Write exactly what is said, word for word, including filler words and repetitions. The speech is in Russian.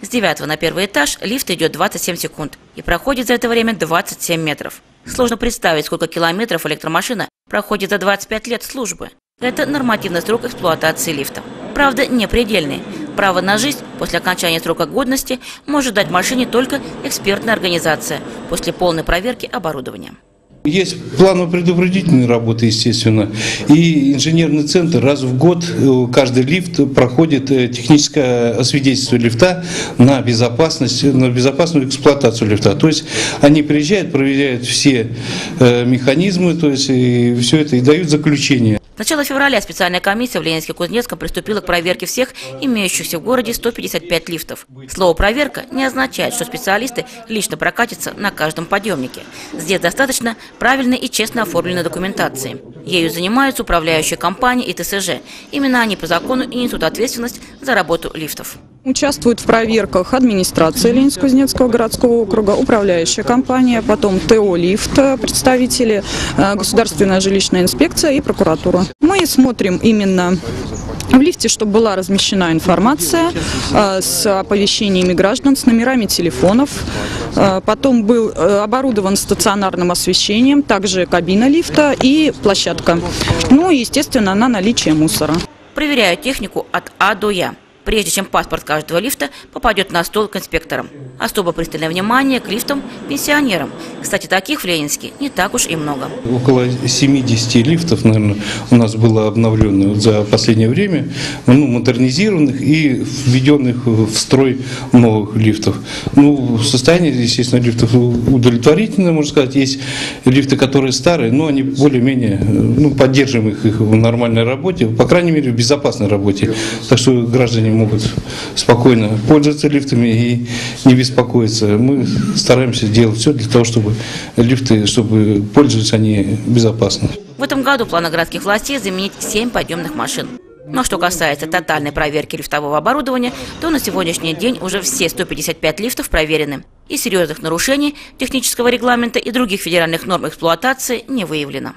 С девятого на первый этаж лифт идет двадцать семь секунд и проходит за это время двадцать семь метров. Сложно представить, сколько километров электромашина проходит за двадцать пять лет службы. Это нормативный срок эксплуатации лифта. Правда, не предельный. Право на жизнь после окончания срока годности может дать машине только экспертная организация после полной проверки оборудования. Есть планово-предупредительные работы, естественно, и инженерный центр раз в год каждый лифт проходит техническое освидетельствование лифта на безопасность, на безопасную эксплуатацию лифта. То есть они приезжают, проверяют все механизмы, то есть и все это и дают заключение. С начала февраля специальная комиссия в Ленинске-Кузнецком приступила к проверке всех имеющихся в городе ста пятидесяти пяти лифтов. Слово «проверка» не означает, что специалисты лично прокатятся на каждом подъемнике. Здесь достаточно правильной и честно оформленной документации. Ею занимаются управляющие компании и ТСЖ. Именно они по закону и несут ответственность за работу лифтов. Участвуют в проверках администрация Ленинско-Кузнецкого городского округа, управляющая компания, потом ТО «Лифт», представители, государственная жилищная инспекция и прокуратура. Мы смотрим именно в лифте, чтобы была размещена информация с оповещениями граждан, с номерами телефонов. Потом был оборудован стационарным освещением, также кабина лифта и площадка. Ну и, естественно, на наличие мусора. Проверяют технику от А до Я. Прежде чем паспорт каждого лифта попадет на стол к инспекторам. Особо пристальное внимание к лифтам пенсионерам. Кстати, таких в Ленинске не так уж и много. Около семидесяти лифтов, наверное, у нас было обновлено за последнее время, ну, модернизированных и введенных в строй новых лифтов. Ну, состояние, естественно, лифтов удовлетворительное, можно сказать. Есть лифты, которые старые, но они более-менее, ну, поддерживаем их, их в нормальной работе, по крайней мере, в безопасной работе. Так что граждане могут спокойно пользоваться лифтами и не беспокоиться. Мы стараемся делать все для того, чтобы лифты, чтобы пользовались они безопасно. В этом году планы городских властей заменить семь подъемных машин. Но что касается тотальной проверки лифтового оборудования, то на сегодняшний день уже все сто пятьдесят пять лифтов проверены. И серьезных нарушений технического регламента и других федеральных норм эксплуатации не выявлено.